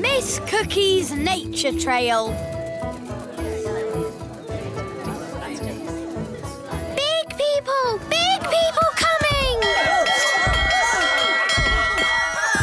Miss Cookie's Nature Trail. Big people coming!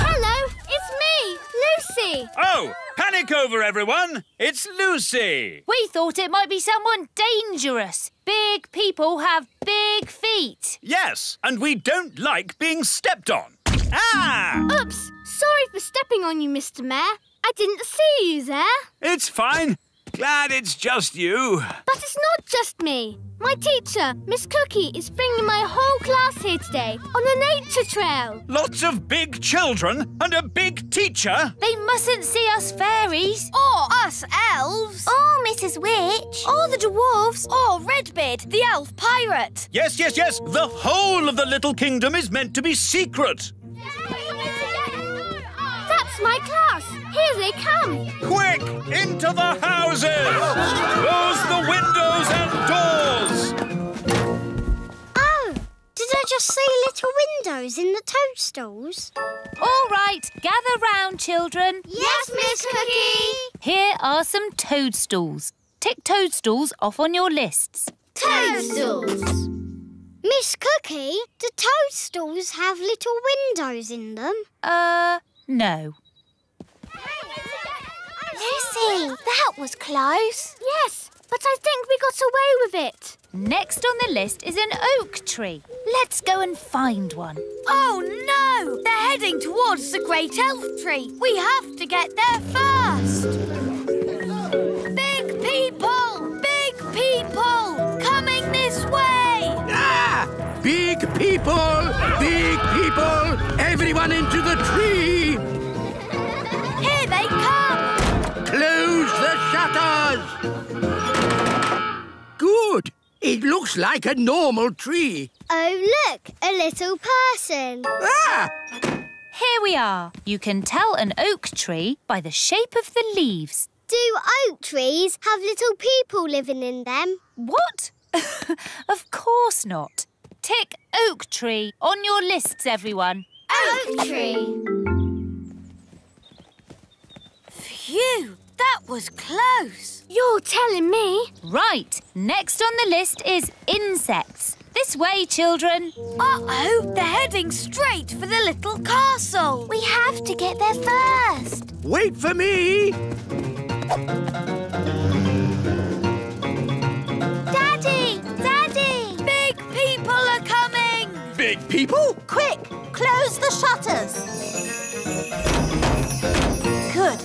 Hello, it's me, Lucy. Oh, panic over everyone. It's Lucy. We thought it might be someone dangerous. Big people have big feet. Yes, and we don't like being stepped on. Ah! Oops, sorry for stepping on you, Mr. Mayor. I didn't see you there. It's fine. Glad it's just you. But it's not just me. My teacher, Miss Cookie, is bringing my whole class here today on a nature trail. Lots of big children and a big teacher. They mustn't see us fairies. Or us elves. Or Mrs. Witch. Or the dwarves. Or Redbeard, the elf pirate. Yes, yes, yes. The whole of the little kingdom is meant to be secret. That's my class. Here they come. Quick, into the houses. Close the windows and doors. Oh, did I just see little windows in the toadstools? All right, gather round, children. Yes, Miss Cookie. Here are some toadstools. Tick toadstools off on your lists. Toadstools. Miss Cookie, do toadstools have little windows in them? No. Lucy, that was close. Yes, but I think we got away with it. Next on the list is an oak tree. Let's go and find one. Oh, no! They're heading towards the great elf tree. We have to get there first. Big people, coming this way! Ah! Big people, everyone into the tree! Here they come! Close the shutters! Good. It looks like a normal tree. Oh, look, a little person. Ah! Here we are. You can tell an oak tree by the shape of the leaves. Do oak trees have little people living in them? What? Of course not. Tick oak tree on your lists, everyone. Oak tree. Phew, that was close. You're telling me. Right, next on the list is insects. This way, children. Uh-oh, they're heading straight for the little castle. We have to get there first. Wait for me. Big people! Quick! Close the shutters! Good.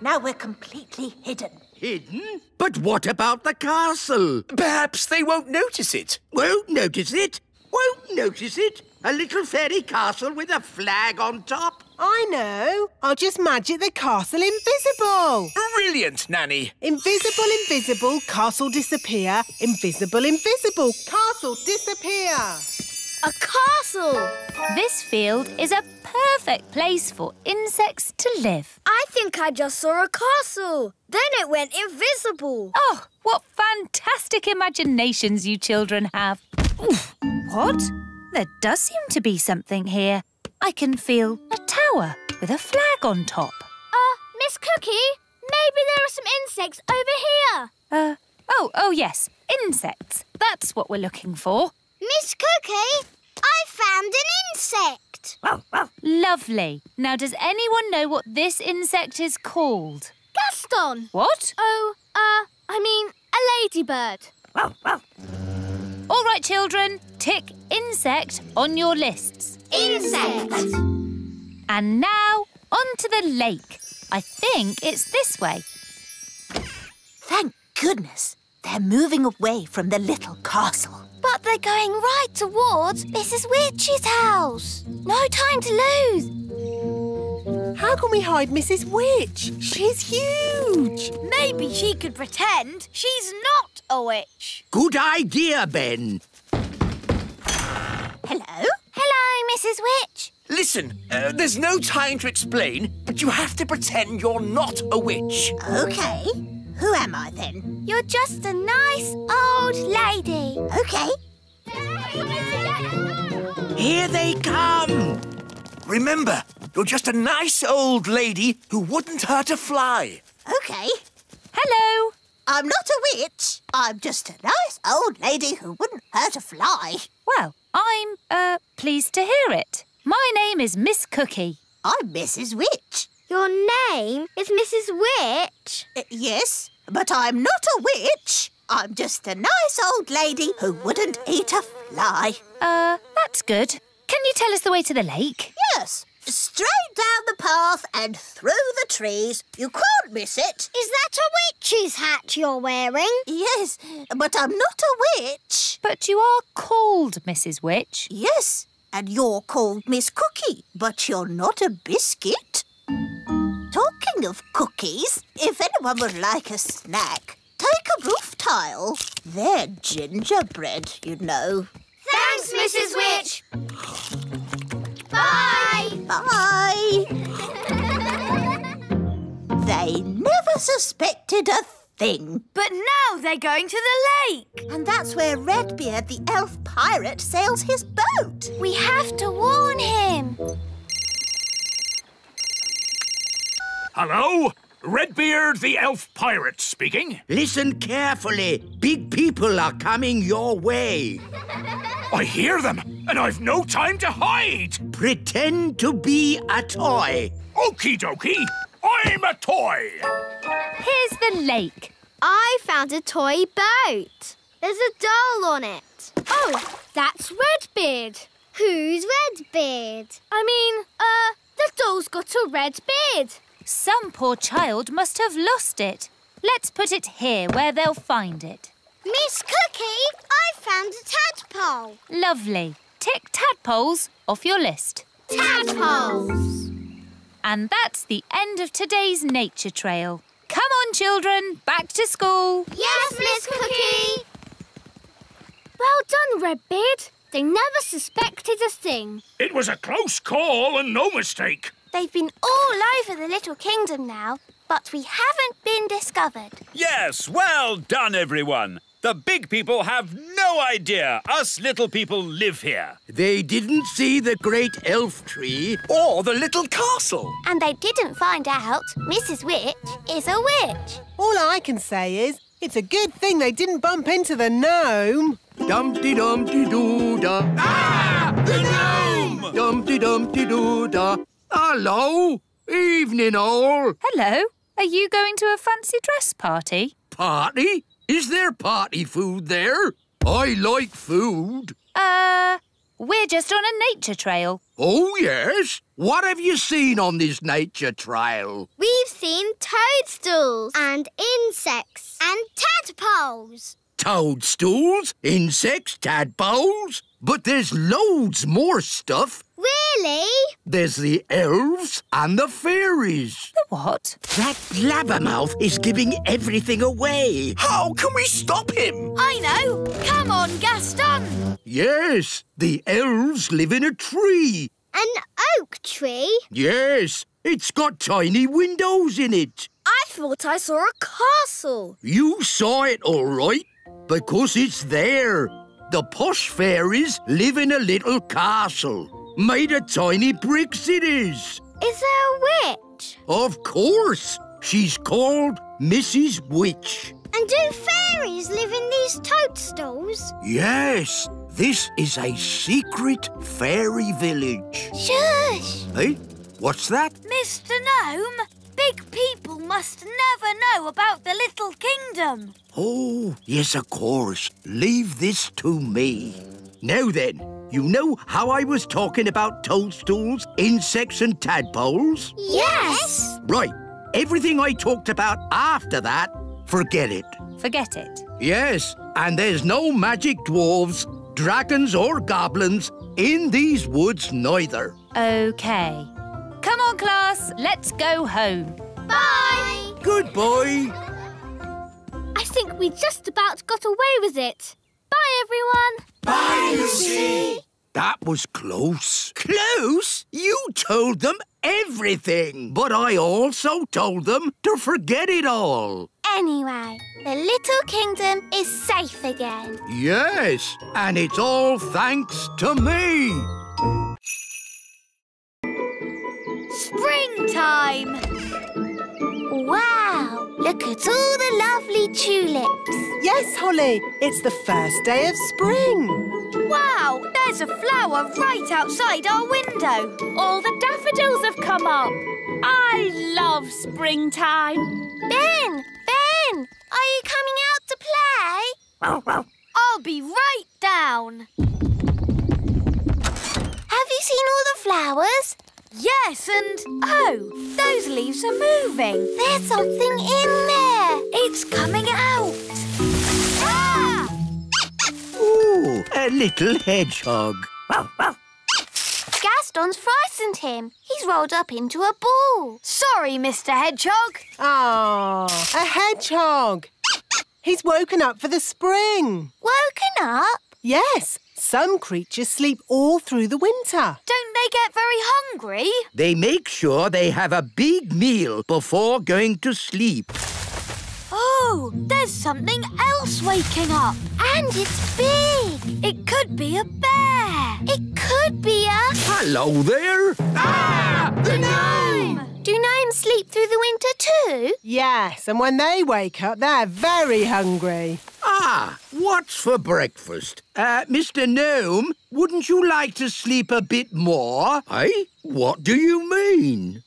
Now we're completely hidden. Hidden? But what about the castle? Perhaps they won't notice it. Won't notice it? Won't notice it? A little fairy castle with a flag on top? I know. I'll just magic the castle invisible. Brilliant, Nanny. Invisible, invisible, castle disappear. Invisible, invisible, castle disappear. A castle! This field is a perfect place for insects to live. I think I just saw a castle. Then it went invisible. Oh, what fantastic imaginations you children have. Oof. What? There does seem to be something here. I can feel a tower with a flag on top. Miss Cookie, maybe there are some insects over here. Oh yes, insects. That's what we're looking for. Miss Cookie, I found an insect. Wow, wow. Lovely. Now, does anyone know what this insect is called? Gaston. What? I mean, a ladybird. Wow, wow. All right, children, tick insect on your lists. Insect. And now, onto the lake. I think it's this way. Thank goodness. They're moving away from the little castle. But they're going right towards Mrs. Witch's house. No time to lose. How can we hide Mrs. Witch? She's huge. Maybe she could pretend she's not a witch. Good idea, Ben. Hello? Hello, Mrs. Witch. Listen, there's no time to explain, but you have to pretend you're not a witch. OK. Who am I, then? You're just a nice old lady. OK. Here they come. Remember, You're just a nice old lady who wouldn't hurt a fly. OK. Hello. I'm not a witch. I'm just a nice old lady who wouldn't hurt a fly. Well, I'm, pleased to hear it. My name is Miss Cookie. I'm Mrs. Witch. Your name is Mrs. Witch? Yes, but I'm not a witch. I'm just a nice old lady who wouldn't eat a fly. That's good. Can you tell us the way to the lake? Yes. Straight down the path and through the trees. You can't miss it. Is that a witch's hat you're wearing? Yes, but I'm not a witch. But you are called Mrs. Witch. Yes, and you're called Miss Cookie, but you're not a biscuit. Talking of cookies, if anyone would like a snack, take a roof tile. They're gingerbread, you know. Thanks, Mrs. Witch. Bye. Bye. They never suspected a thing. But now they're going to the lake. And that's where Redbeard the elf pirate sails his boat. We have to warn him. Hello? Redbeard the elf pirate speaking. Listen carefully. Big people are coming your way. I hear them, and I've no time to hide. Pretend to be a toy. Okie dokie, I'm a toy. Here's the lake. I found a toy boat. There's a doll on it. Oh, that's Redbeard. Who's Redbeard? I mean, the doll's got a red beard. Some poor child must have lost it. Let's put it here where they'll find it. Miss Cookie, I found a tadpole. Lovely. Tick tadpoles off your list. Tadpoles! And that's the end of today's nature trail. Come on, children, back to school. Yes, Miss Cookie. Well done, Redbeard. They never suspected a thing. It was a close call and no mistake. They've been all over the little kingdom now, but we haven't been discovered. Yes, well done, everyone. The big people have no idea us little people live here. They didn't see the great elf tree or the little castle. And they didn't find out Mrs. Witch is a witch. All I can say is it's a good thing they didn't bump into the gnome. Dumpty-dumpty-doo-da. Ah! The gnome! Dumpty-dumpty-doo-da. Hello! Evening, all. Hello. Are you going to a fancy dress party? Party? Is there party food there? I like food. We're just on a nature trail. Oh, yes? What have you seen on this nature trail? We've seen toadstools and insects and tadpoles. Toadstools? Insects? Tadpoles? But there's loads more stuff. Really? There's the elves and the fairies. The what? That blabbermouth is giving everything away. How can we stop him? I know. Come on, Gaston. Yes, the elves live in a tree. An oak tree? Yes, it's got tiny windows in it. I thought I saw a castle. You saw it, all right, because it's there. The posh fairies live in a little castle. Made of tiny brick cities. Is there a witch? Of course. She's called Mrs. Witch. And do fairies live in these toadstools? Yes. This is a secret fairy village. Shush! Hey, what's that? Mr. Gnome, big people must never know about the little kingdom. Oh, yes, of course. Leave this to me. Now then, you know how I was talking about toadstools, insects and tadpoles? Yes! Right. Everything I talked about after that, forget it. Forget it? Yes. And there's no magic dwarves, dragons or goblins in these woods neither. OK. Come on, class. Let's go home. Bye! Good boy. I think we just about got away with it. Bye, everyone. Bye, Lucy. That was close. Close? You told them everything. But I also told them to forget it all. Anyway, the little kingdom is safe again. Yes, and it's all thanks to me. springtime. Wow, look at all the lovely tulips. Yes, Holly, it's the first day of spring. Wow, there's a flower right outside our window. All the daffodils have come up. I love springtime. Ben, are you coming out to play? I'll be right down. Have you seen all the flowers? Yes, and oh, those leaves are moving. There's something in there. It's coming out. Ah! Ooh, a little hedgehog. Gaston's frightened him. He's rolled up into a ball. Sorry, Mr. Hedgehog. Ah, a hedgehog. He's woken up for the spring. Woken up? Yes. Some creatures sleep all through the winter. Don't they get very hungry? They make sure they have a big meal before going to sleep. Oh, there's something else waking up. And it's big. It could be a bear. It could be a... Hello there. Ah! The gnome! Do gnomes sleep through the winter too? Yes, and when they wake up, they're very hungry. Ah, what's for breakfast? Mr. Gnome, wouldn't you like to sleep a bit more? Eh? What do you mean?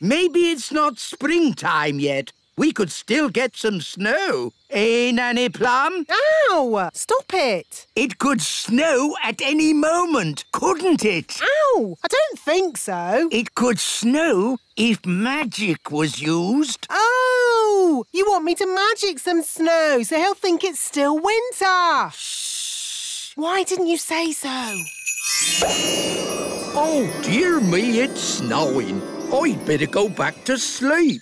Maybe it's not springtime yet. We could still get some snow. Eh, Nanny Plum? Ow! Stop it! It could snow at any moment, couldn't it? Ow! I don't think so. It could snow if magic was used. Oh! You want me to magic some snow so he'll think it's still winter. Shh! Why didn't you say so? Oh, dear me, it's snowing. I'd better go back to sleep.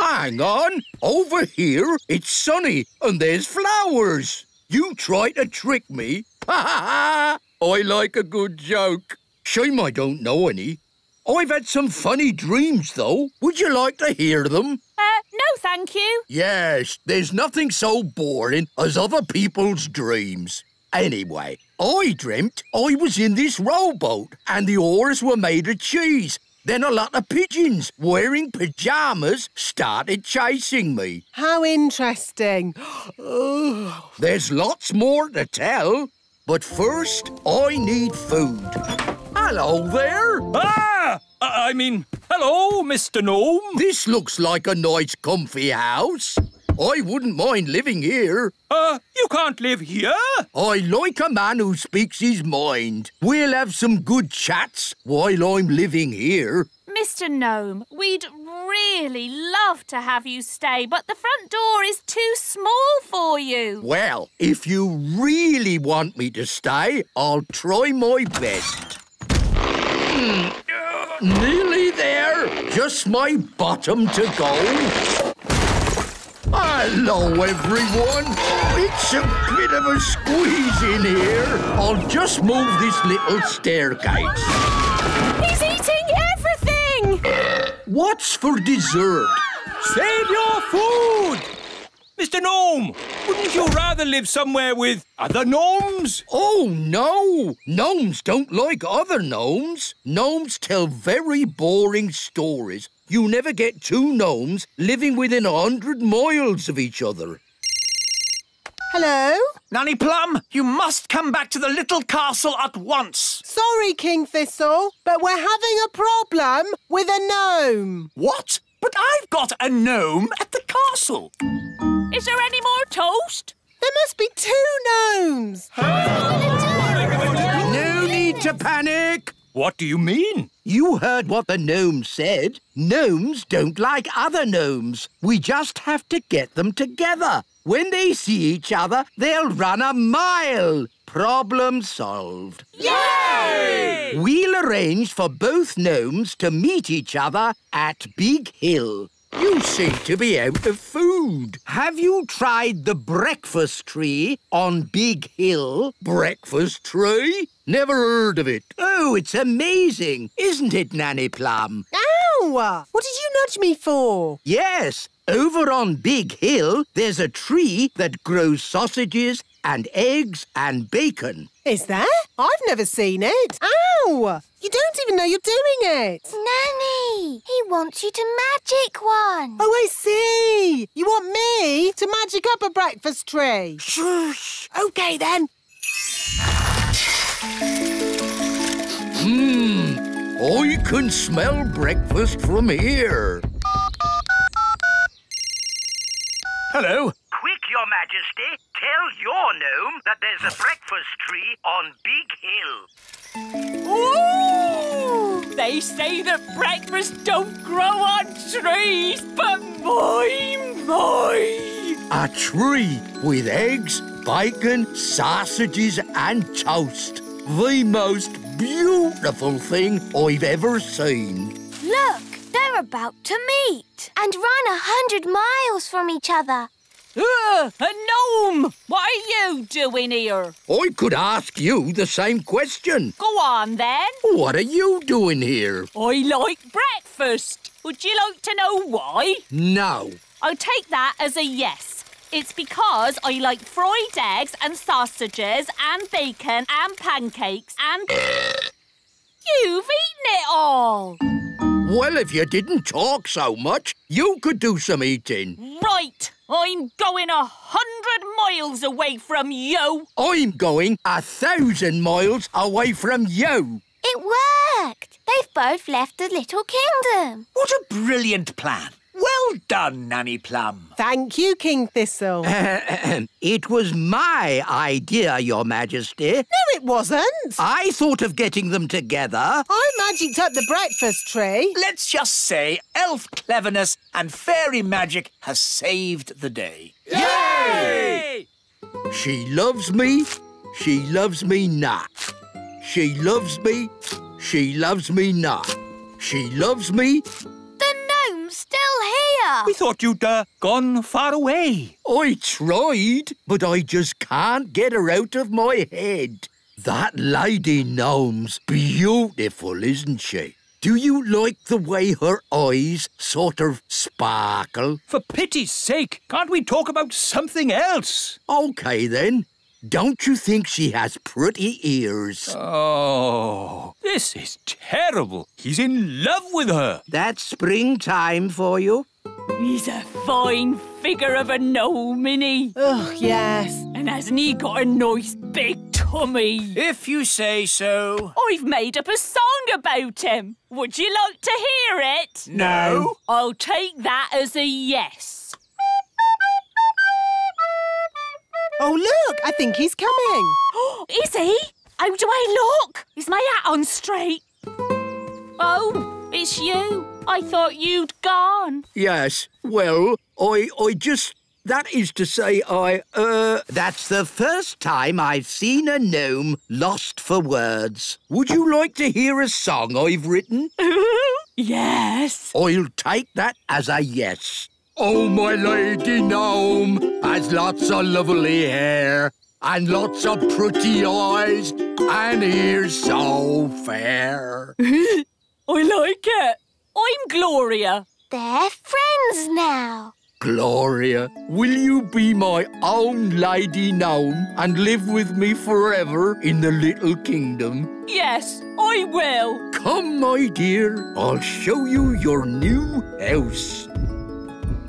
Hang on. Over here, it's sunny and there's flowers. You try to trick me. Ha ha ha! I like a good joke. Shame I don't know any. I've had some funny dreams, though. Would you like to hear them? No, thank you. Yes, there's nothing so boring as other people's dreams. Anyway, I dreamt I was in this rowboat and the oars were made of cheese. Then a lot of pigeons wearing pyjamas started chasing me. How interesting. There's lots more to tell, but first I need food. Hello there. Ah! I mean, hello, Mr. Gnome. This looks like a nice comfy house. I wouldn't mind living here. You can't live here? I like a man who speaks his mind. We'll have some good chats while I'm living here. Mr. Gnome, we'd really love to have you stay, but the front door is too small for you. Well, if you really want me to stay, I'll try my best. Nearly there. Just my bottom to go. Hello, everyone. It's a bit of a squeeze in here. I'll just move this little staircase. He's eating everything! What's for dessert? Save your food! Mr. Gnome, wouldn't you rather live somewhere with other gnomes? Oh, no. Gnomes don't like other gnomes. Gnomes tell very boring stories. You never get two gnomes living within 100 miles of each other. Hello? Nanny Plum, you must come back to the little castle at once. Sorry, King Thistle, but we're having a problem with a gnome. What? But I've got a gnome at the castle. Is there any more toast? There must be two gnomes. No need to panic. What do you mean? You heard what the gnome said. Gnomes don't like other gnomes. We just have to get them together. When they see each other, they'll run a mile. Problem solved. Yay! We'll arrange for both gnomes to meet each other at Big Hill. You seem to be out of food. Have you tried the breakfast tree on Big Hill? Breakfast tree? Never heard of it. Oh, it's amazing, isn't it, Nanny Plum? Ow! What did you nudge me for? Yes, over on Big Hill, there's a tree that grows sausages and eggs and bacon. Is there? I've never seen it. Ow! You don't even know you're doing it. Nanny, he wants you to magic one. Oh, I see. You want me to magic up a breakfast tree? Shh. OK, then. I can smell breakfast from here. Hello. Quick, Your Majesty. Tell your gnome that there's a breakfast tree on Big Hill. Ooh! They say that breakfast don't grow on trees, but my! A tree with eggs, bacon, sausages and toast. The most beautiful thing I've ever seen. Look, they're about to meet and run 100 miles from each other. A gnome! What are you doing here? I could ask you the same question. Go on, then. What are you doing here? I like breakfast. Would you like to know why? No. I'll take that as a yes. It's because I like fried eggs and sausages and bacon and pancakes and... You've eaten it all! Well, if you didn't talk so much, you could do some eating. Right! I'm going 100 miles away from you. I'm going 1,000 miles away from you. It worked. They've both left the little kingdom. What a brilliant plan. Well done, Nanny Plum. Thank you, King Thistle. It was my idea, Your Majesty. No, it wasn't. I thought of getting them together. I magicked up the breakfast tree. Let's just say elf cleverness and fairy magic has saved the day. Yay! She loves me. She loves me not. She loves me. She loves me not. She loves me. Still here. We thought you'd gone far away. I tried, but I just can't get her out of my head. That lady gnome's beautiful, isn't she? Do you like the way her eyes sort of sparkle? For pity's sake, can't we talk about something else? OK, then. Don't you think she has pretty ears? Oh, this is terrible. He's in love with her. That's springtime for you. He's a fine figure of a gnome, isn't he? Oh, yes. And hasn't he got a nice big tummy? If you say so. I've made up a song about him. Would you like to hear it? No. I'll take that as a yes. Oh, look, I think he's coming. Is he? How do I look? Is my hat on straight? Oh, it's you. I thought you'd gone. Yes, well, I just... That is to say, That's the first time I've seen a gnome lost for words. Would you like to hear a song I've written? Yes. I'll take that as a yes. Oh, my lady gnome has lots of lovely hair and lots of pretty eyes and ears so fair. I like it. I'm Gloria. They're friends now. Gloria, will you be my own lady gnome and live with me forever in the little kingdom? Yes, I will. Come, my dear. I'll show you your new house.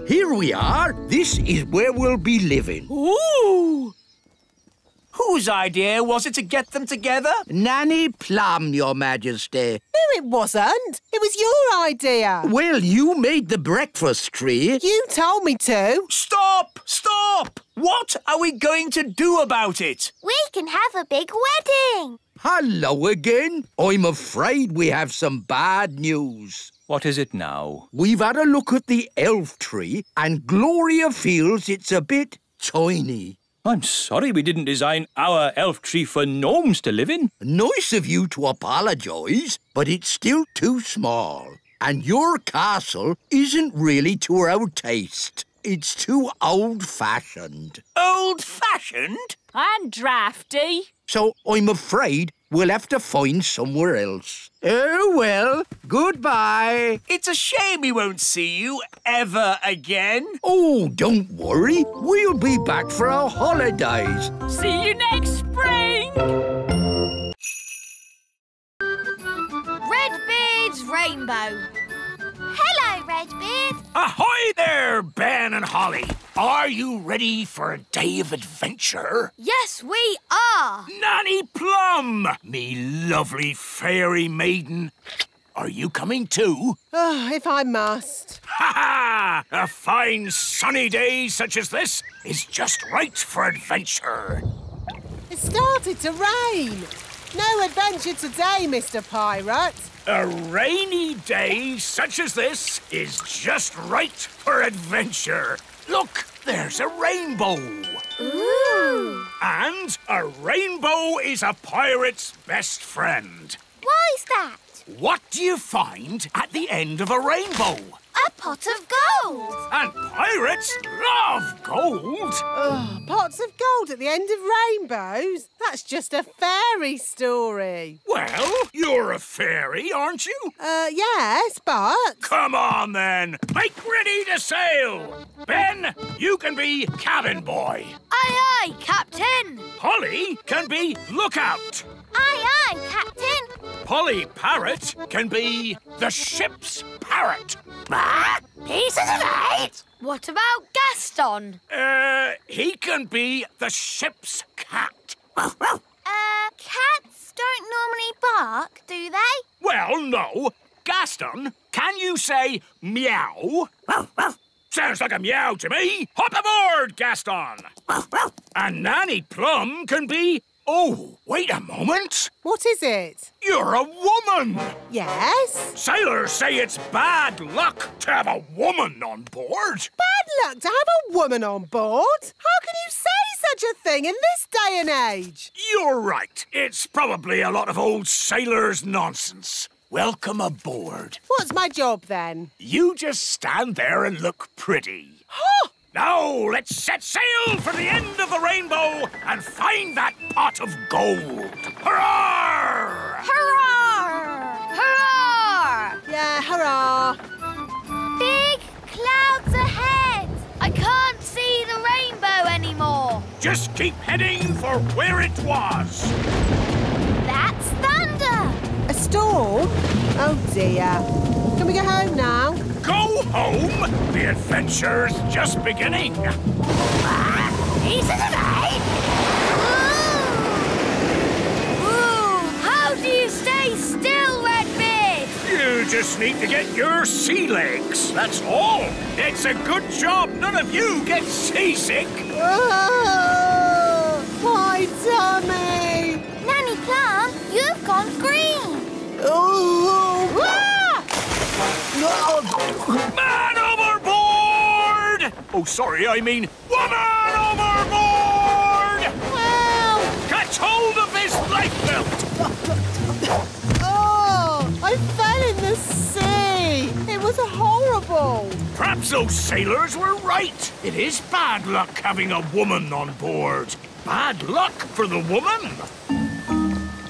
Here we are. This is where we'll be living. Ooh! Whose idea was it to get them together? Nanny Plum, Your Majesty. No, it wasn't. It was your idea. Well, you made the breakfast tree. You told me to. Stop! Stop! What are we going to do about it? We can have a big wedding. Hello again. I'm afraid we have some bad news. What is it now? We've had a look at the elf tree and Gloria feels it's a bit tiny. I'm sorry we didn't design our elf tree for gnomes to live in. Nice of you to apologise, but it's still too small. And your castle isn't really to our taste. It's too old-fashioned. Old-fashioned? And drafty. So I'm afraid we'll have to find somewhere else. Oh, well, goodbye. It's a shame we won't see you ever again. Oh, don't worry. We'll be back for our holidays. See you next spring. Redbeard's Rainbow. Hello. Holly, are you ready for a day of adventure? Yes, we are. Nanny Plum, me lovely fairy maiden, are you coming too? Oh, if I must. Ha ha! A fine sunny day such as this is just right for adventure. It started to rain. No adventure today, Mr. Pirate. A rainy day such as this is just right for adventure. Look, there's a rainbow. Ooh! And a rainbow is a pirate's best friend. Why's that? What do you find at the end of a rainbow? A pot of gold. And pirates love gold. Ugh, pots of gold at the end of rainbows? That's just a fairy story. Well, you're a fairy, aren't you? Yes, but... Come on, then. Make ready to sail. Ben, you can be cabin boy. Aye, aye, Captain. Holly can be lookout. Aye, aye, Captain. Polly Parrot can be the ship's parrot. Ah, Pieces of eight. What about Gaston? He can be the ship's cat. Cats don't normally bark, do they? Well, no. Gaston, can you say meow? Sounds like a meow to me. Hop aboard, Gaston. And Nanny Plum can be... Oh, wait a moment. What is it? You're a woman. Yes? Sailors say it's bad luck to have a woman on board. Bad luck to have a woman on board? How can you say such a thing in this day and age? You're right. It's probably a lot of old sailors' nonsense. Welcome aboard. What's my job, then? You just stand there and look pretty. Huh? Now, let's set sail for the end of the rainbow and find that pot of gold. Hurrah! Hurrah! Hurrah! Yeah, hurrah. Big clouds ahead. I can't see the rainbow anymore. Just keep heading for where it was. That's thunder. A storm? Oh, dear. Can we go home now? Go home? The adventure's just beginning. Pieces of eight! Ooh. Ooh, how do you stay still, Redbeard? You just need to get your sea legs, that's all. It's a good job none of you get seasick. Oh, my tummy! Nanny Plum, you've gone green. Oh! Whoa. Man overboard! Oh, sorry, I mean woman overboard! Wow! Catch hold of this lifebelt! Oh, I fell in the sea. It was horrible. Perhaps those sailors were right. It is bad luck having a woman on board. Bad luck for the woman.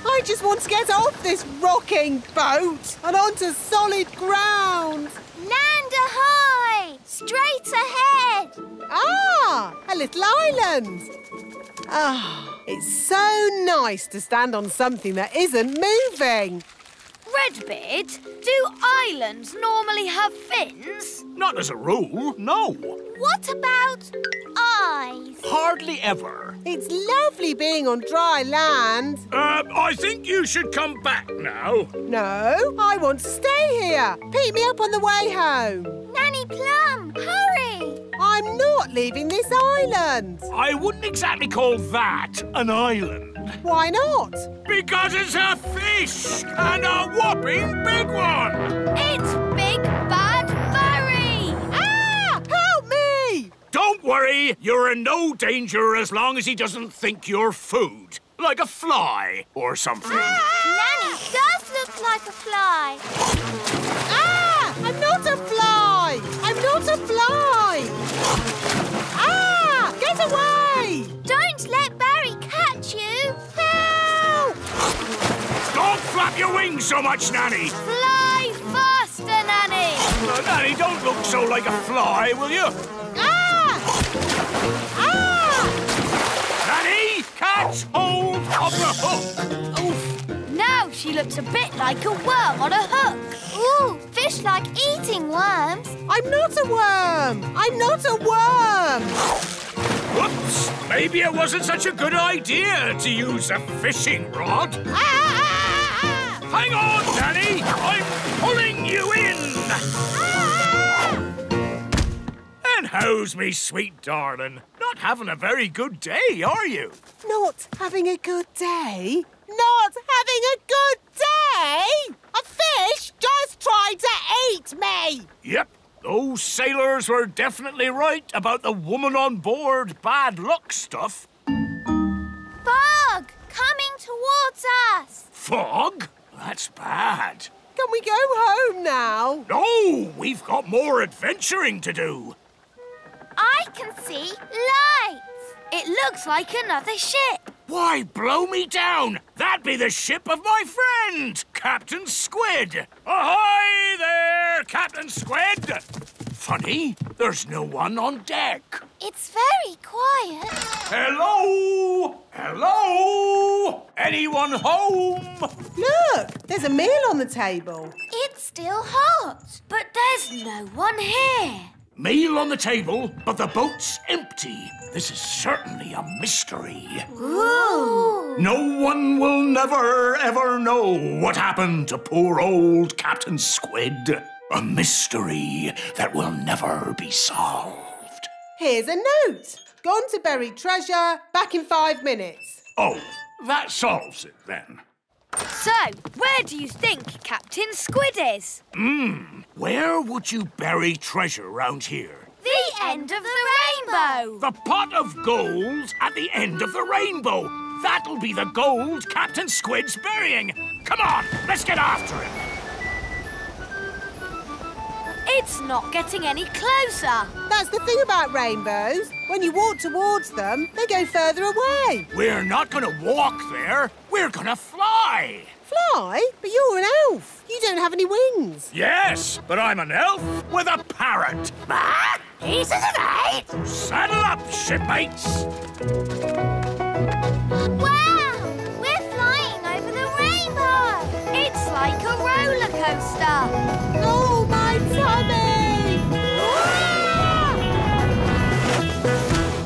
I just want to get off this rocking boat and onto solid ground. Land ahoy! Straight ahead! Ah, a little island. Ah, it's so nice to stand on something that isn't moving. Redbeard, do islands normally have fins? Not as a rule, no. What about eyes? Hardly ever. It's lovely being on dry land. I think you should come back now. No, I want to stay here. Pick me up on the way home. Nanny Plum, hurry! I'm not leaving this island. I wouldn't exactly call that an island. Why not? Because it's a fish and a whopping big one! It's Big Bad Barry! Ah! Help me! Don't worry, you're in no danger as long as he doesn't think you're food. Like a fly or something. Ah! Nanny does look like a fly. Ah! I'm not a fly! I'm not a fly! Ah! Get away! Don't let Barry catch you! Don't flap your wings so much, Nanny! Fly faster, Nanny! Nanny, don't look so like a fly, will you? Ah! Ah! Nanny, catch hold of the hook! Oof! Now she looks a bit like a worm on a hook. Ooh, fish like eating worms. I'm not a worm! I'm not a worm! Whoops! Maybe it wasn't such a good idea to use a fishing rod. Hang on, Nanny! I'm pulling you in! And how's me sweet darling? Not having a very good day, are you? Not having a good day? Not having a good day? A fish just tried to eat me! Yep, those sailors were definitely right about the woman on board bad luck stuff. Fog! Coming towards us! Fog? That's bad. Can we go home now? No! We've got more adventuring to do. I can see lights. It looks like another ship. Why, blow me down! That'd be the ship of my friend, Captain Squid. Ahoy there, Captain Squid! Funny, there's no one on deck. It's very quiet. Hello! Hello! Anyone home? Look, there's a meal on the table. It's still hot, but there's no one here. Meal on the table, but the boat's empty. This is certainly a mystery. Ooh. No one will never, ever know what happened to poor old Captain Squid. A mystery that will never be solved. Here's a note. Gone to bury treasure, back in 5 minutes. Oh, that solves it then. So, where do you think Captain Squid is? Where would you bury treasure round here? The end of the rainbow! The pot of gold at the end of the rainbow! That'll be the gold Captain Squid's burying! Come on, let's get after him! It's not getting any closer! That's the thing about rainbows. When you walk towards them, they go further away. We're not going to walk there. We're going to fly! Fly? But you're an elf. You don't have any wings. Yes, but I'm an elf with a parrot. Pieces of eight. Saddle up, shipmates. Wow! We're flying over the rainbow. It's like a roller coaster. Oh, my tummy! Ah!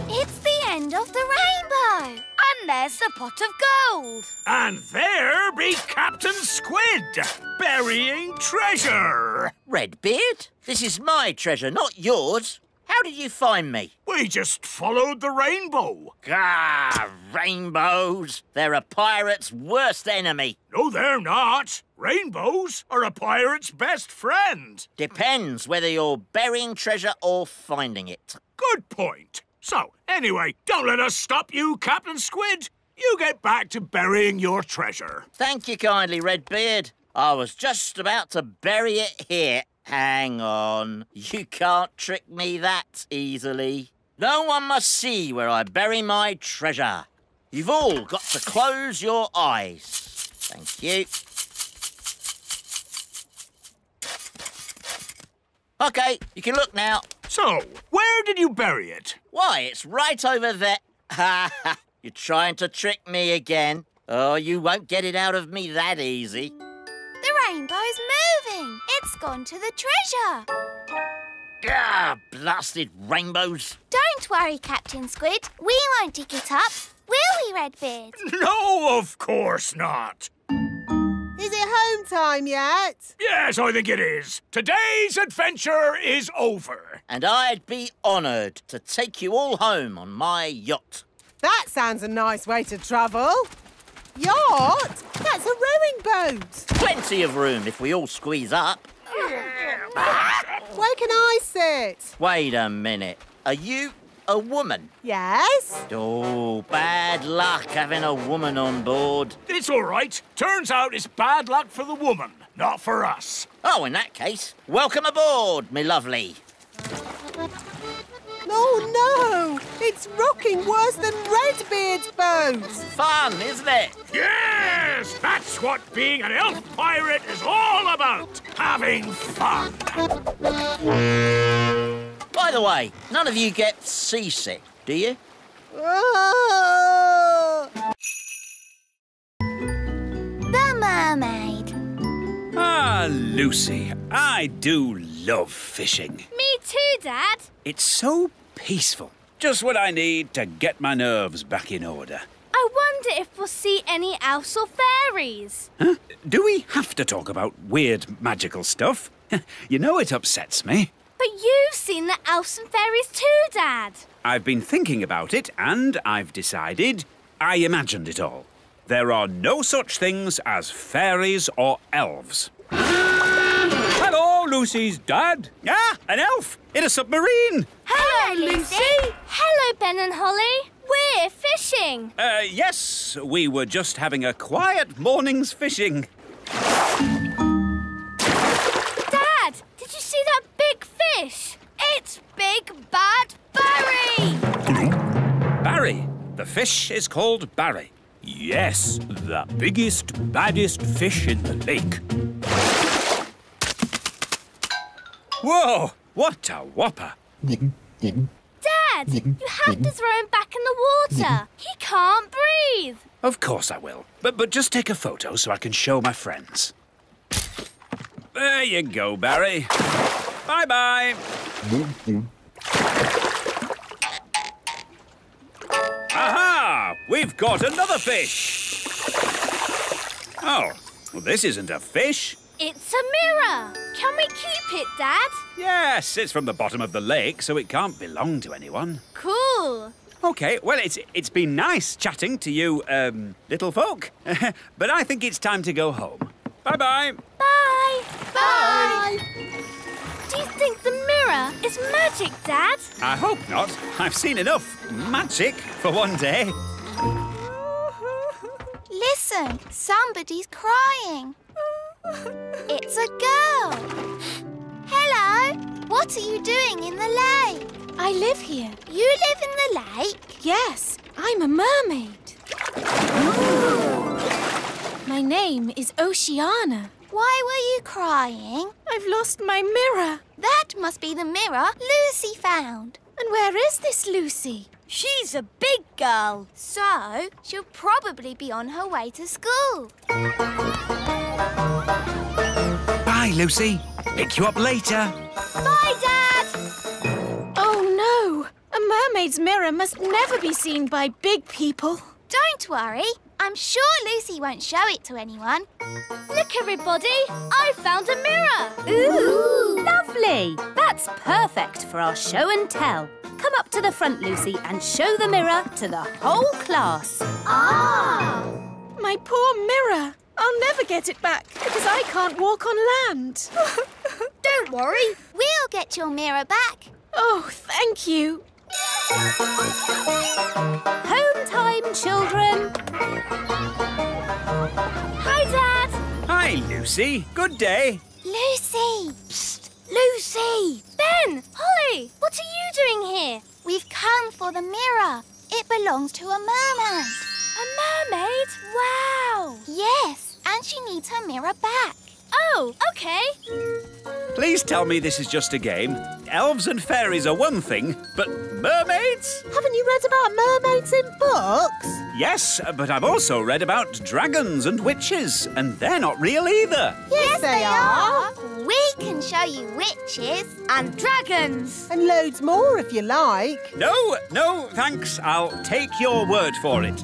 It's the end of the rainbow. And there's the pot of gold. And there be Captain Squid, burying treasure. Redbeard, this is my treasure, not yours. How did you find me? We just followed the rainbow. Gah, rainbows. They're a pirate's worst enemy. No, they're not. Rainbows are a pirate's best friend. Depends whether you're burying treasure or finding it. Good point. So, anyway, don't let us stop you, Captain Squid. You get back to burying your treasure. Thank you kindly, Redbeard. I was just about to bury it here. Hang on. You can't trick me that easily. No one must see where I bury my treasure. You've all got to close your eyes. Thank you. OK, you can look now. So, where did you bury it? Why, it's right over there. Ha ha, you're trying to trick me again. Oh, you won't get it out of me that easy. The rainbow's moving. It's gone to the treasure. Ah, blasted rainbows. Don't worry, Captain Squid. We won't dig it up, will we, Redbeard? No, of course not. Is it home time yet? Yes, I think it is. Today's adventure is over. And I'd be honoured to take you all home on my yacht. That sounds a nice way to travel. Yacht? That's a rowing boat. Plenty of room if we all squeeze up. Where can I sit? Wait a minute. Are you a woman? Yes. Oh, bad luck having a woman on board. It's all right. Turns out it's bad luck for the woman, not for us. Oh, in that case, welcome aboard, me lovely. Oh, no! It's rocking worse than Redbeard's boat! Fun, isn't it? Yes! That's what being an elf pirate is all about! Having fun! By the way, none of you get seasick, do you? The Mermaid. Ah, Lucy, I do love love fishing. Me too, Dad. It's so peaceful. Just what I need to get my nerves back in order. I wonder if we'll see any elves or fairies. Huh? Do we have to talk about weird magical stuff? You know it upsets me. But you've seen the elves and fairies too, Dad. I've been thinking about it and I've decided I imagined it all. There are no such things as fairies or elves. Hello, Lucy's dad. Ah, an elf in a submarine. Hello, Lucy. Hello, Ben and Holly. We're fishing. Yes, we were just having a quiet morning's fishing. Dad, did you see that big fish? It's Big Bad Barry. Barry? The fish is called Barry. Yes, the biggest, baddest fish in the lake. Whoa, what a whopper. Dad, you have to throw him back in the water. He can't breathe. Of course I will. But just take a photo so I can show my friends. There you go, Barry. Bye-bye. Aha! We've caught another fish. Oh, well, this isn't a fish. It's a mirror. Can we keep it, Dad? Yes, it's from the bottom of the lake, so it can't belong to anyone. Cool. OK, well, it's been nice chatting to you, little folk. But I think it's time to go home. Bye-bye. Bye. Bye. Do you think the mirror is magic, Dad? I hope not. I've seen enough magic for one day. Listen, somebody's crying. It's a girl. Hello. What are you doing in the lake? I live here. You live in the lake? Yes, I'm a mermaid. Ooh. My name is Oceana. Why were you crying? I've lost my mirror. That must be the mirror Lucy found. And where is this Lucy? She's a big girl. So she'll probably be on her way to school. Bye, Lucy. Pick you up later. Bye, Dad! Oh, no. A mermaid's mirror must never be seen by big people. Don't worry. I'm sure Lucy won't show it to anyone. Look, everybody. I found a mirror. Ooh! Lovely. That's perfect for our show and tell. Come up to the front, Lucy, and show the mirror to the whole class. Ah! My poor mirror. I'll never get it back because I can't walk on land. Don't worry. We'll get your mirror back. Oh, thank you. Home time, children. Hi, Dad. Hi, Lucy. Good day. Lucy. Psst. Lucy. Ben, Holly, what are you doing here? We've come for the mirror. It belongs to a mermaid. A mermaid? Wow! Yes, and she needs her mirror back. Oh, OK. Please tell me this is just a game. Elves and fairies are one thing, but mermaids? Haven't you read about mermaids in books? Yes, but I've also read about dragons and witches, and they're not real either. Yes, they are. We can show you witches and dragons. And loads more, if you like. No, thanks. I'll take your word for it.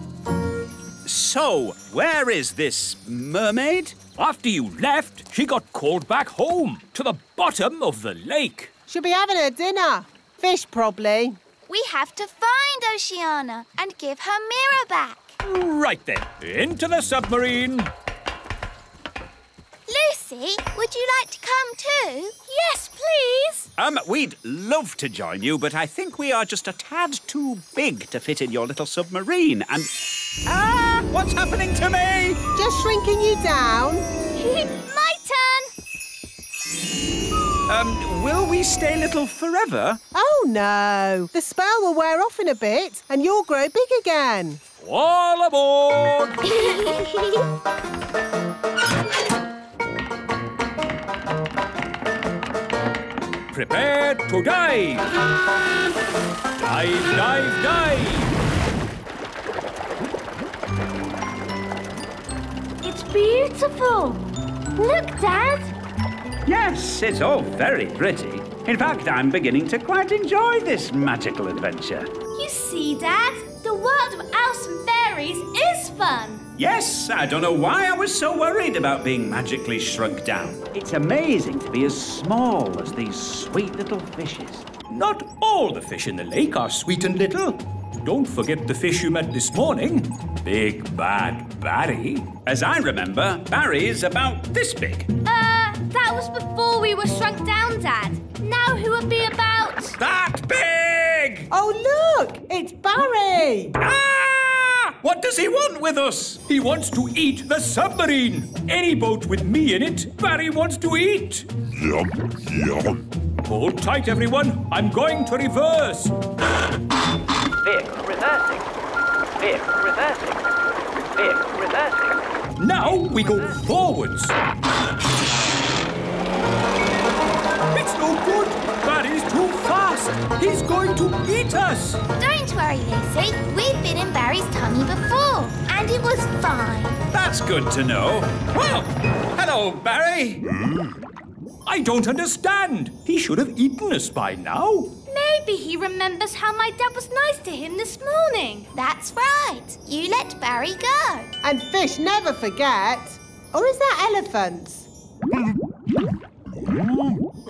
So, where is this mermaid? After you left, she got called back home, to the bottom of the lake. She'll be having her dinner. Fish, probably. We have to find Oceana and give her mirror back. Right then, into the submarine. Lucy, would you like to come too? Yes, please. We'd love to join you, but I think we are just a tad too big to fit in your little submarine and... Ah! What's happening to me? Just shrinking you down. My turn. Will we stay little forever? Oh, no. The spell will wear off in a bit and you'll grow big again. All aboard! Prepare to dive! Dive, dive, dive! It's beautiful! Look, Dad! Yes, it's all very pretty. In fact, I'm beginning to quite enjoy this magical adventure. You see, Dad, the world of elves and fairies is fun. Yes, I don't know why I was so worried about being magically shrunk down. It's amazing to be as small as these sweet little fishes. Not all the fish in the lake are sweet and little. Don't forget the fish you met this morning, Big Bad Barry. As I remember, Barry's about this big. That was before we were shrunk down, Dad. Now he would be about... that big! Oh, look! It's Barry! Ah! What does he want with us? He wants to eat the submarine. Any boat with me in it, Barry wants to eat. Yum, yum. Hold tight, everyone. I'm going to reverse. Vehicle reversing. Vehicle reversing. Vehicle reversing. Now we go forwards. It's no good. Barry's too fast. He's going to eat us. Don't worry, Lucy. We've been in Barry's tummy before, and it was fine. That's good to know. Well, hello, Barry. I don't understand. He should have eaten us by now. Maybe he remembers how my dad was nice to him this morning. That's right. You let Barry go. And fish never forget. Or is that elephants?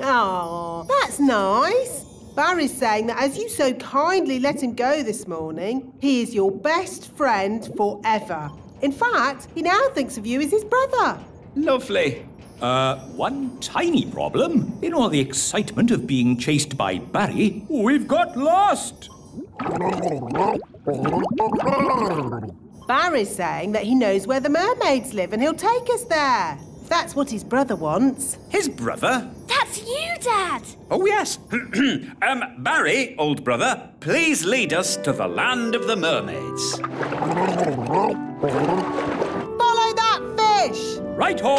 Oh, that's nice. Barry's saying that as you so kindly let him go this morning, he is your best friend forever. In fact, he now thinks of you as his brother. Lovely. One tiny problem. In all the excitement of being chased by Barry, we've got lost. Barry's saying that he knows where the mermaids live and he'll take us there. That's what his brother wants. His brother? That's you, Dad. Oh, yes. Barry, old brother, please lead us to the land of the mermaids. Follow that fish. Right-ho.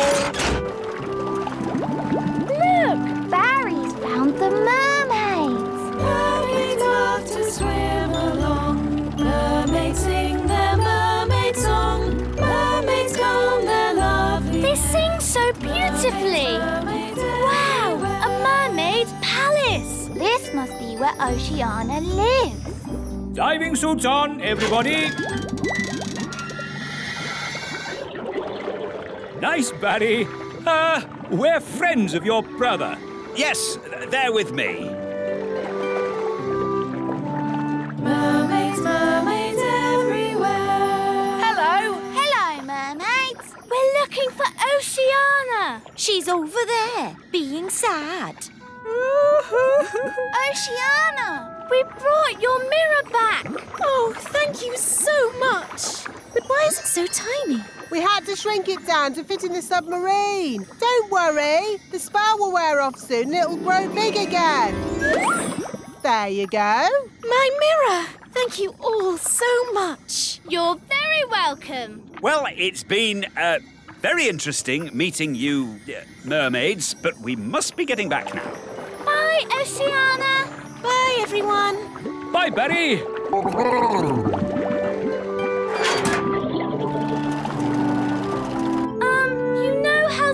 Look, Barry's found the mermaids. Mermaids love to swim along. Mermaids sing their mermaid song. Mermaids comb their lovely hair. They sing so beautifully. Wow, a mermaid palace. This must be where Oceana lives. Diving suits on, everybody. Nice, Barry. We're friends of your brother. Yes, they're with me. Mermaids, mermaids everywhere. Hello. Hello, mermaids. We're looking for Oceana. She's over there, being sad. Oceana, we brought your mirror back. Oh, thank you so much. But why is it so tiny? We had to shrink it down to fit in the submarine. Don't worry, the spell will wear off soon and it'll grow big again. There you go. My mirror. Thank you all so much. You're very welcome. Well, it's been very interesting meeting you mermaids, but we must be getting back now. Bye, Oceana. Bye, everyone. Bye, Barry.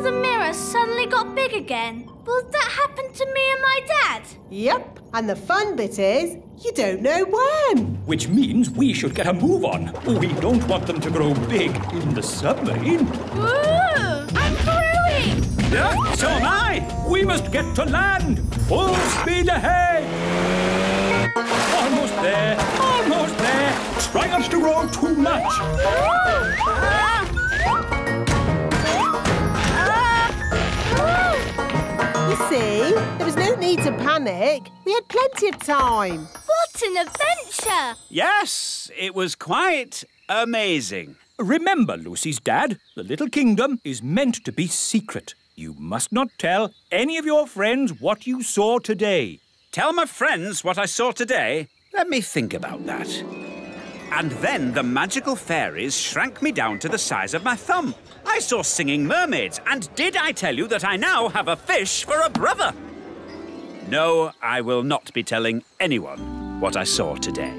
The mirror suddenly got big again. Well, that happened to me and my dad. Yep, and the fun bit is you don't know when. Which means we should get a move on. We don't want them to grow big in the submarine. Ooh, I'm growing! Yeah, so am I! We must get to land! Full speed ahead! Almost there! Almost there! Try not to grow too much! You see, there was no need to panic. We had plenty of time. What an adventure! Yes, it was quite amazing. Remember, Lucy's dad, the little kingdom is meant to be secret. You must not tell any of your friends what you saw today. Tell my friends what I saw today? Let me think about that. And then the magical fairies shrank me down to the size of my thumb. I saw singing mermaids, and did I tell you that I now have a fish for a brother? No, I will not be telling anyone what I saw today.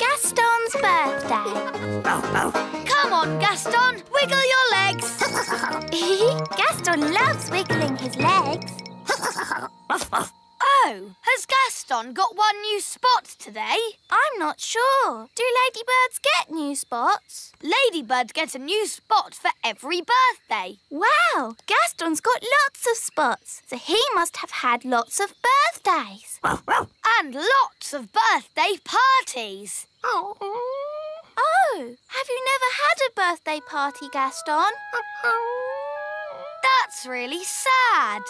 Gaston's birthday. Come on, Gaston, wiggle your legs. Gaston loves wiggling his legs. Oh, has Gaston got one new spot today? I'm not sure. Do ladybirds get new spots? Ladybirds get a new spot for every birthday. Wow, Gaston's got lots of spots, so he must have had lots of birthdays. And lots of birthday parties. Oh, have you never had a birthday party, Gaston? That's really sad.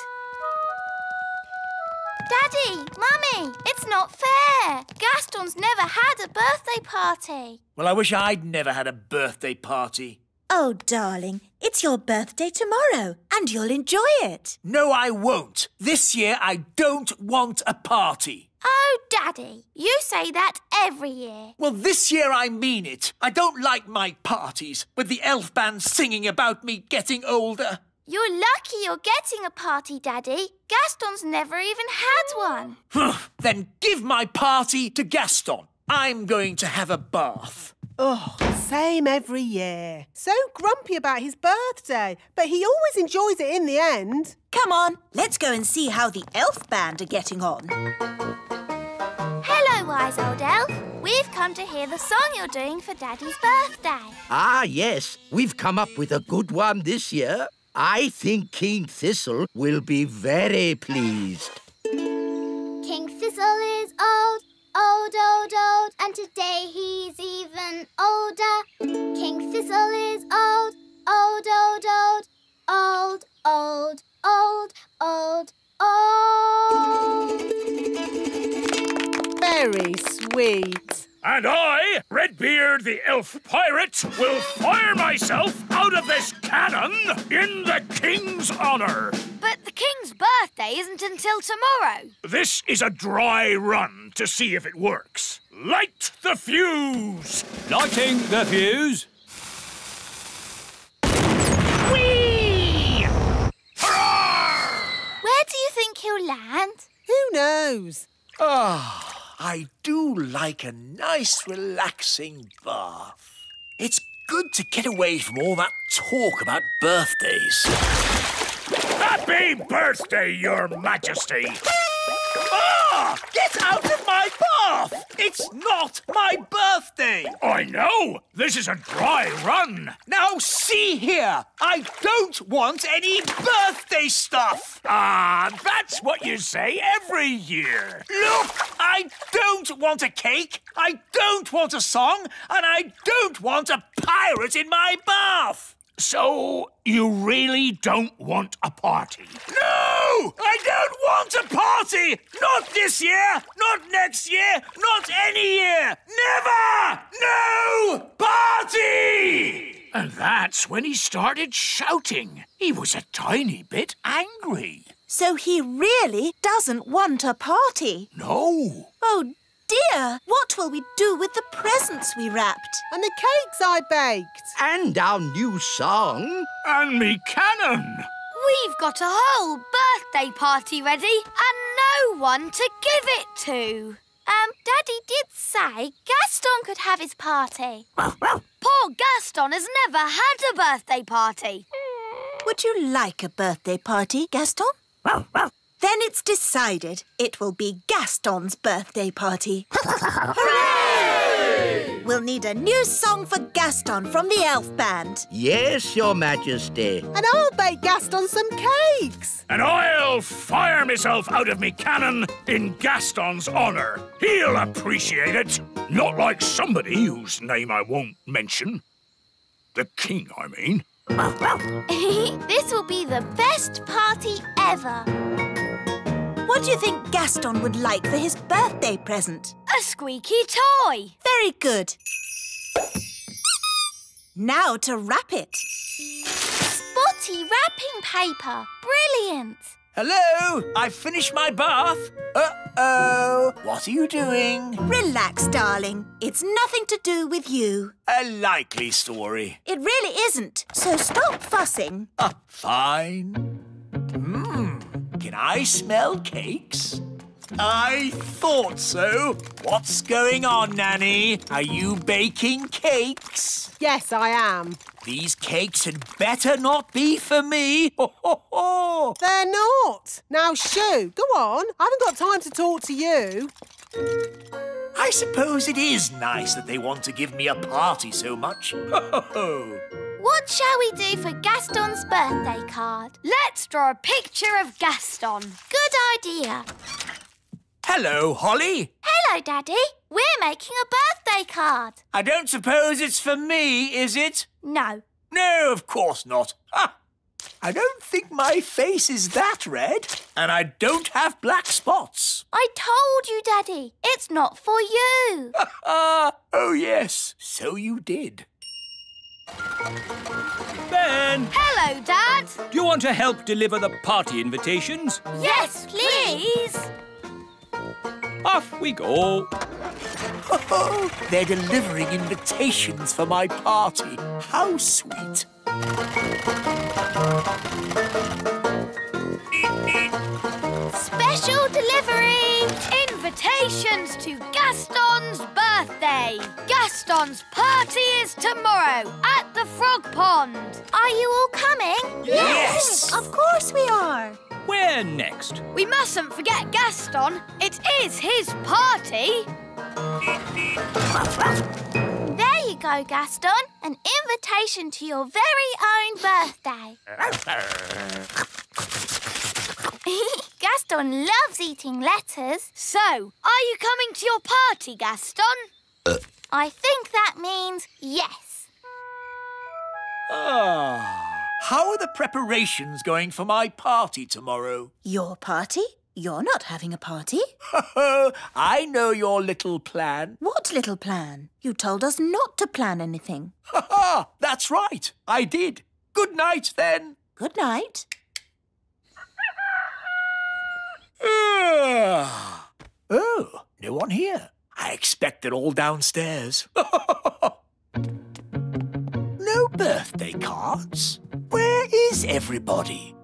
Daddy, Mummy, it's not fair. Gaston's never had a birthday party. Well, I wish I'd never had a birthday party. Oh, darling, it's your birthday tomorrow and you'll enjoy it. No, I won't. This year I don't want a party. Oh, Daddy, you say that every year. Well, this year I mean it. I don't like my parties with the elf band singing about me getting older. You're lucky you're getting a party, Daddy. Gaston's never even had one. Then give my party to Gaston. I'm going to have a bath. Oh, same every year. So grumpy about his birthday, but he always enjoys it in the end. Come on, let's go and see how the elf band are getting on. Hello, Wise Old Elf. We've come to hear the song you're doing for Daddy's birthday. Ah, yes. We've come up with a good one this year. I think King Thistle will be very pleased. King Thistle is old, old, old, old, and today he's even older. King Thistle is old, old, old, old, old, old, old, old, old. Very sweet. And I, Redbeard the Elf Pirate, will fire myself out of this cannon in the King's honour. But the King's birthday isn't until tomorrow. This is a dry run to see if it works. Light the fuse! Lighting the fuse. Whee! Hurrah! Where do you think he'll land? Who knows? Ah. I do like a nice, relaxing bath. It's good to get away from all that talk about birthdays. Happy birthday, Your Majesty! Ah! Get out of my bath! It's not my birthday! I know! This is a dry run! Now, see here! I don't want any birthday stuff! Ah, that's what you say every year! Look! I don't want a cake, I don't want a song, and I don't want a pirate in my bath! So, you really don't want a party? No! I don't want a party! Not this year, not next year, not any year! Never! No party! And that's when he started shouting. He was a tiny bit angry. So he really doesn't want a party? No. Oh, dear, what will we do with the presents we wrapped? And the cakes I baked. And our new song. And me cannon. We've got a whole birthday party ready and no one to give it to. Daddy did say Gaston could have his party. Poor Gaston has never had a birthday party. Would you like a birthday party, Gaston? Then it's decided. It will be Gaston's birthday party. Hooray! We'll need a new song for Gaston from the elf band. Yes, Your Majesty. And I'll bake Gaston some cakes. And I'll fire myself out of me cannon in Gaston's honour. He'll appreciate it. Not like somebody whose name I won't mention. The King, I mean. This will be the best party ever. What do you think Gaston would like for his birthday present? A squeaky toy. Very good. Now to wrap it. Spotty wrapping paper. Brilliant. Hello, I've finished my bath. Uh-oh, what are you doing? Relax, darling. It's nothing to do with you. A likely story. It really isn't, so stop fussing. Fine. Can I smell cakes? I thought so. What's going on, Nanny? Are you baking cakes? Yes, I am. These cakes had better not be for me. Ho, ho, ho. They're not. Now, shoo, go on. I haven't got time to talk to you. I suppose it is nice that they want to give me a party so much. Ho, ho, ho. What shall we do for Gaston's birthday card? Let's draw a picture of Gaston. Good idea. Hello, Holly. Hello, Daddy. We're making a birthday card. I don't suppose it's for me, is it? No. No, of course not. Ha! I don't think my face is that red, and I don't have black spots. I told you, Daddy. It's not for you. Ha ha! Oh, yes. So you did. Ben! Hello, Dad. Do you want to help deliver the party invitations? Yes, please. Off we go. Oh, they're delivering invitations for my party. How sweet. Special delivery! Invitations to Gaston's birthday. Gaston's party is tomorrow at the Frog Pond. Are you all coming? Yes! Of course we are. Where next? We mustn't forget Gaston. It is his party. There you go, Gaston. An invitation to your very own birthday. Gaston loves eating letters. So, are you coming to your party, Gaston? I think that means yes. Ah. How are the preparations going for my party tomorrow? Your party? You're not having a party. Ho ho! I know your little plan. What little plan? You told us not to plan anything. Ha ha! That's right. I did. Good night, then. Good night. Oh, no one here. I expect they're all downstairs. No birthday cards? Where is everybody?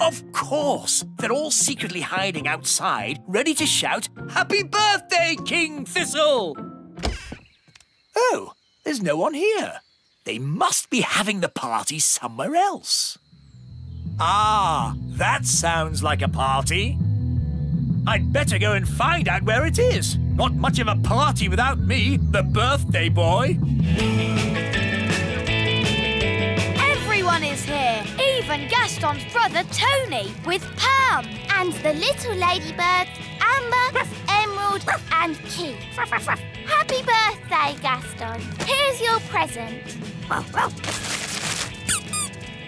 Of course, they're all secretly hiding outside, ready to shout, Happy Birthday, King Thistle! Oh, there's no one here. They must be having the party somewhere else. Ah, that sounds like a party. I'd better go and find out where it is. Not much of a party without me, the birthday boy. Is here, even Gaston's brother Tony with Pam and the little ladybirds Amber, Emerald and Keith. Happy birthday, Gaston. Here's your present.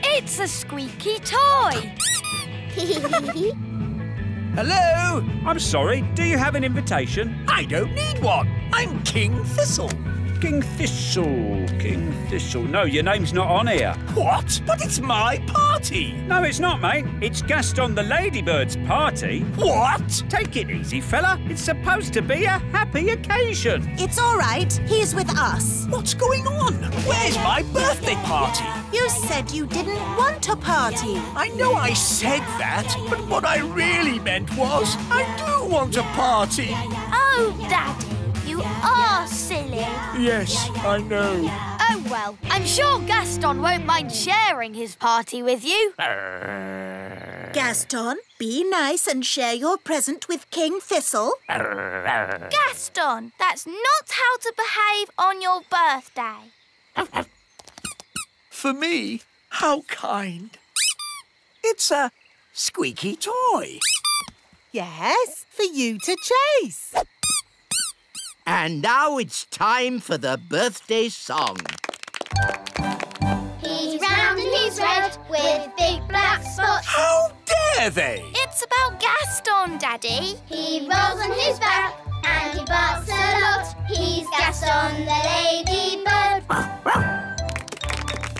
It's a squeaky toy. Hello? I'm sorry, do you have an invitation? I don't need one. I'm King Thistle. King Thistle, King Thistle. No, your name's not on here. What? But it's my party. No, it's not, mate. It's Gaston the Ladybird's party. What? Take it easy, fella. It's supposed to be a happy occasion. It's all right. He's with us. What's going on? Where's my birthday party? You said you didn't want a party. I know I said that, but what I really meant was I do want a party. Oh, Daddy. You are silly. Yes, I know. Oh, well, I'm sure Gaston won't mind sharing his party with you. Gaston, be nice and share your present with King Thistle. Gaston, that's not how to behave on your birthday. For me, how kind. It's a squeaky toy. Yes, for you to chase. And now it's time for the birthday song. He's round and he's red with big black spots. How dare they? It's about Gaston, Daddy. He rolls on his back and he barks a lot. He's Gaston the Ladybird.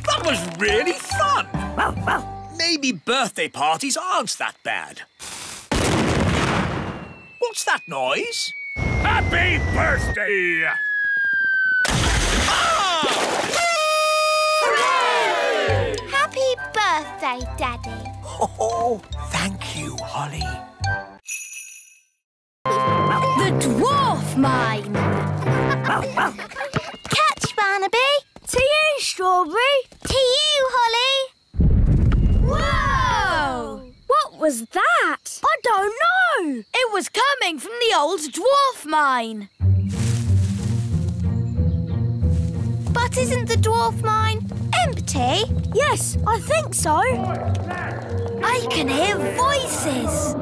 That was really fun. Maybe birthday parties aren't that bad. What's that noise? Happy birthday! Ah! Hooray! Happy birthday, Daddy. Oh, thank you, Holly. a dwarf mime. Catch, Barnaby. To you, Strawberry. To you, Holly. Whoa! What was that? I don't know. It was coming from the old dwarf mine. But isn't the dwarf mine empty? Yes, I think so. I can hear voices.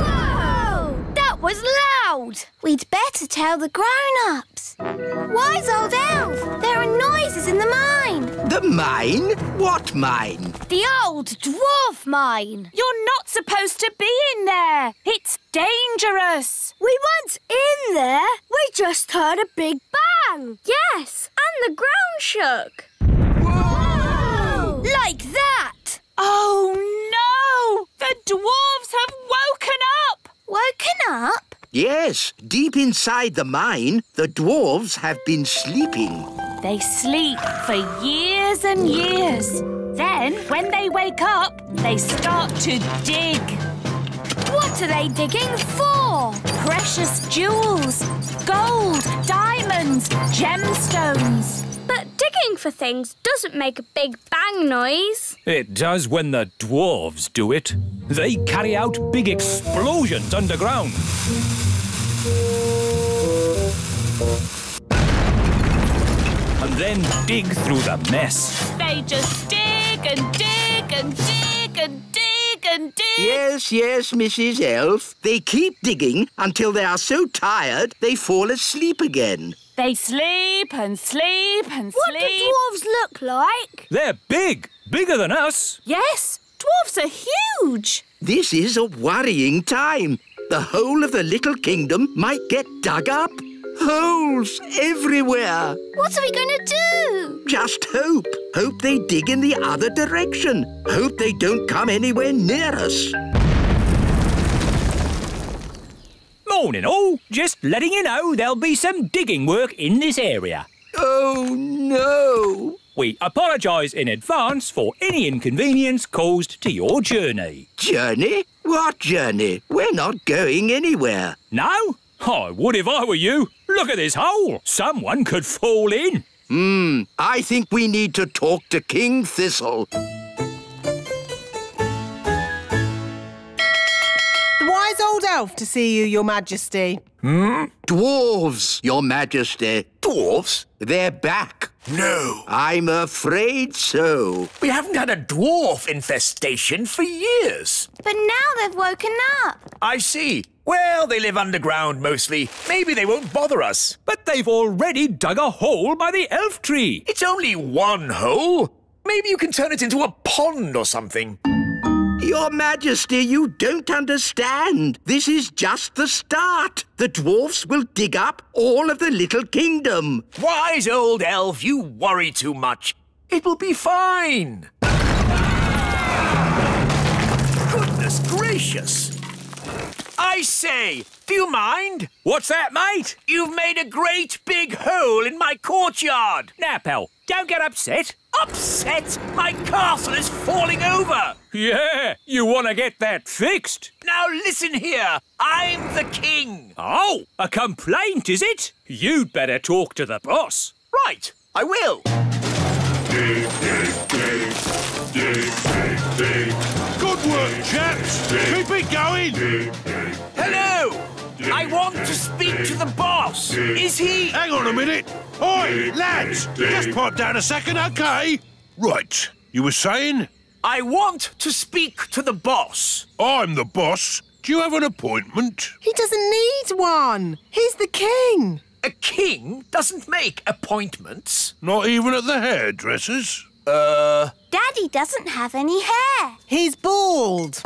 Whoa! That was loud. We'd better tell the grown-ups. Wise Old Elf, there are noises in the mine. The mine? What mine? The old dwarf mine. You're not supposed to be in there. It's dangerous. We weren't in there. We just heard a big bang. Yes, and the ground shook. Whoa! Like that. Oh, no! The dwarves have woken up! Woken up? Yes, deep inside the mine, the dwarves have been sleeping. They sleep for years and years. Then, when they wake up, they start to dig. What are they digging for? Precious jewels, gold, diamonds, gemstones. But digging for things doesn't make a big bang noise. It does when the dwarves do it. They carry out big explosions underground. And then dig through the mess. They just dig and dig and dig and dig and dig. Yes, yes, Mrs. Elf. They keep digging until they are so tired they fall asleep again. They sleep and sleep and sleep. What do dwarves look like? They're big, bigger than us. Yes, dwarves are huge. This is a worrying time. The whole of the little kingdom might get dug up. Holes everywhere. What are we going to do? Just hope. Hope they dig in the other direction. Hope they don't come anywhere near us. Morning all. Just letting you know there'll be some digging work in this area. Oh, no. We apologise in advance for any inconvenience caused to your journey. Journey? What journey? We're not going anywhere. No? I would if I were you. Look at this hole. Someone could fall in. I think we need to talk to King Thistle. Wise Old Elf to see you, Your Majesty. Dwarves, Your Majesty. Dwarves? They're back. No. I'm afraid so. We haven't had a dwarf infestation for years. But now they've woken up. I see. Well, they live underground mostly. Maybe they won't bother us. But they've already dug a hole by the elf tree. It's only one hole. Maybe you can turn it into a pond or something. Your Majesty, you don't understand. This is just the start. The dwarfs will dig up all of the little kingdom. Wise Old Elf, you worry too much. It will be fine. Goodness gracious. I say, do you mind? What's that, mate? You've made a great big hole in my courtyard. Napel, don't get upset. Upset? My castle is falling over. Yeah, you want to get that fixed. Now listen here. I'm the king. Oh, a complaint, is it? You'd better talk to the boss. Right, I will. Dig, dig, dig. Dig, dig, dig. Good work, chaps. Keep it going. Hello. I want to speak to the boss. Is he... Hang on a minute. Oi, lads. Just pipe down a second, OK? Right. You were saying? I want to speak to the boss. I'm the boss. Do you have an appointment? He doesn't need one. He's the king. A king doesn't make appointments. Not even at the hairdressers? Daddy doesn't have any hair. He's bald.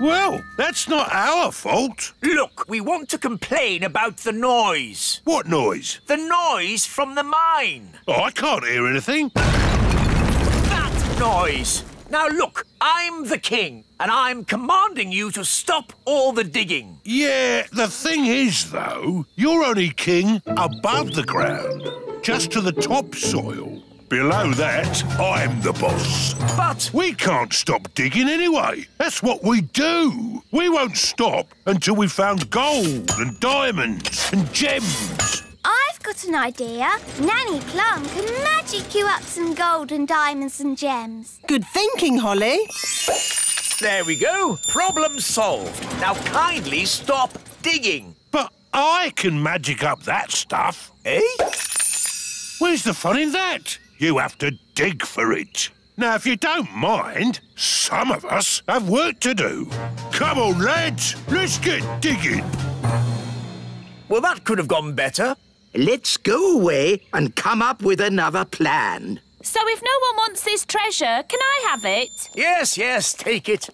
Well, that's not our fault. Look, we want to complain about the noise. What noise? The noise from the mine. Oh, I can't hear anything. That noise. Now, look, I'm the king, and I'm commanding you to stop all the digging. Yeah, the thing is, though, you're only king above the ground, just to the topsoil. Below that, I'm the boss. But we can't stop digging anyway. That's what we do. We won't stop until we've found gold and diamonds and gems. I've got an idea. Nanny Plum can magic you up some gold and diamonds and gems. Good thinking, Holly. There we go. Problem solved. Now kindly stop digging. But I can magic up that stuff. Eh? Where's the fun in that? You have to dig for it. Now, if you don't mind, some of us have work to do. Come on, lads. Let's get digging. Well, that could have gone better. Let's go away and come up with another plan. So if no one wants this treasure, can I have it? Yes, yes, take it.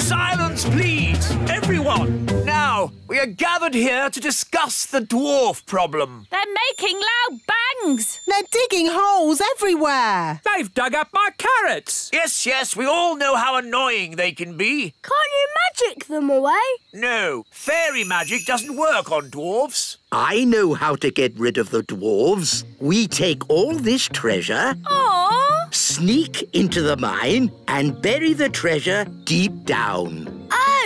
Silence, please, everyone. Now, we are gathered here to discuss the dwarf problem. They're making loud bangs. They're digging holes everywhere. They've dug up my carrots. Yes, yes, we all know how annoying they can be. Can't you magic them away? No, fairy magic doesn't work on dwarves. I know how to get rid of the dwarves. We take all this treasure, aww, sneak into the mine and bury the treasure deep down.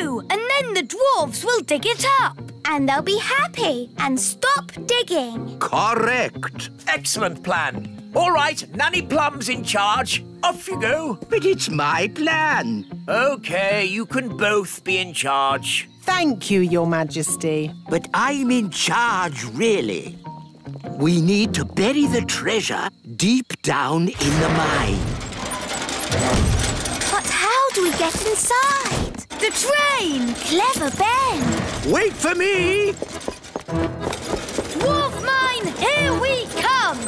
Oh, and then the dwarves will dig it up. And they'll be happy and stop digging. Correct. Excellent plan. All right, Nanny Plum's in charge. Off you go. But it's my plan. OK, you can both be in charge. Thank you, Your Majesty. But I'm in charge, really. We need to bury the treasure deep down in the mine. But how do we get inside? The train! Clever Ben! Wait for me! Dwarf mine, here we come!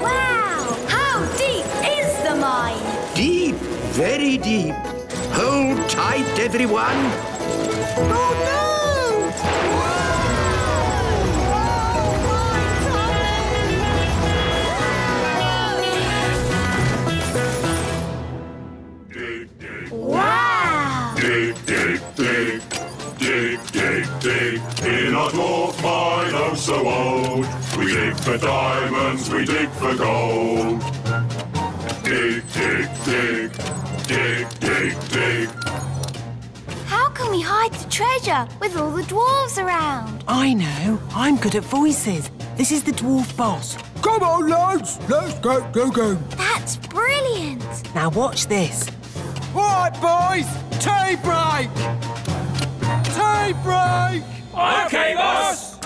Wow! How deep is the mine? Deep, very deep. Hold tight, everyone. Oh, no! Wow! Dig, dig, dig, dig, dig, dig, in our dwarf mine oh so old. We dig for diamonds, we dig for gold. Dig, dig, dig, dig, dig, dig. How can we hide the treasure with all the dwarves around? I know, I'm good at voices. This is the dwarf boss. Come on, lads, let's go, go, go. That's brilliant. Now watch this. All right, boys, tea break! Tea break! OK, boss!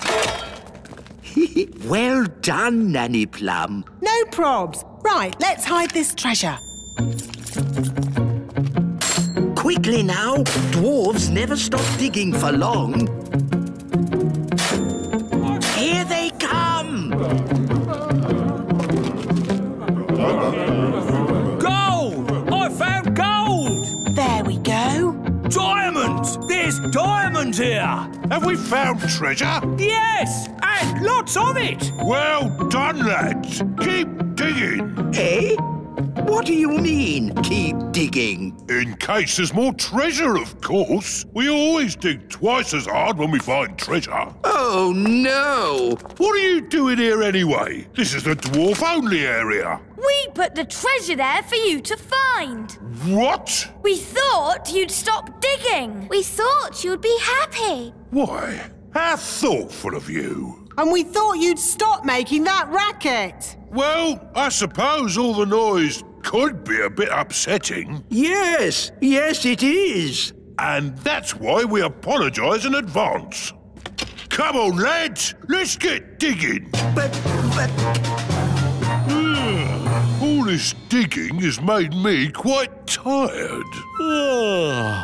Well done, Nanny Plum. No probs. Right, let's hide this treasure. Quickly now. Dwarves never stop digging for long. Here they come! Diamonds! There's diamonds here! Have we found treasure? Yes! And lots of it! Well done, lads! Keep digging! Eh? What do you mean, keep digging? In case there's more treasure, of course. We always dig twice as hard when we find treasure. Oh, no! What are you doing here anyway? This is the dwarf-only area. We put the treasure there for you to find. What? We thought you'd stop digging. We thought you'd be happy. Why, how thoughtful of you. And we thought you'd stop making that racket. Well, I suppose all the noise could be a bit upsetting. Yes, yes it is. And that's why we apologise in advance. Come on, lads, let's get digging. All this digging has made me quite tired. Oh,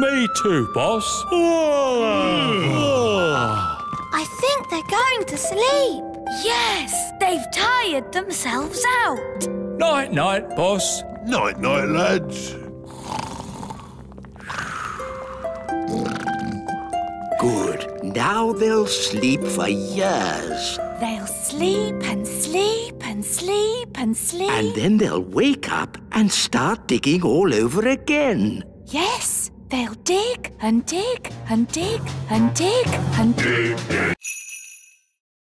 me too, boss. Oh. I think they're going to sleep. Yes, they've tired themselves out. Night-night, boss. Night-night, lads. Good. Now they'll sleep for years. They'll sleep and sleep and sleep and sleep. And then they'll wake up and start digging all over again. Yes, They'll dig and dig and dig and dig and dig.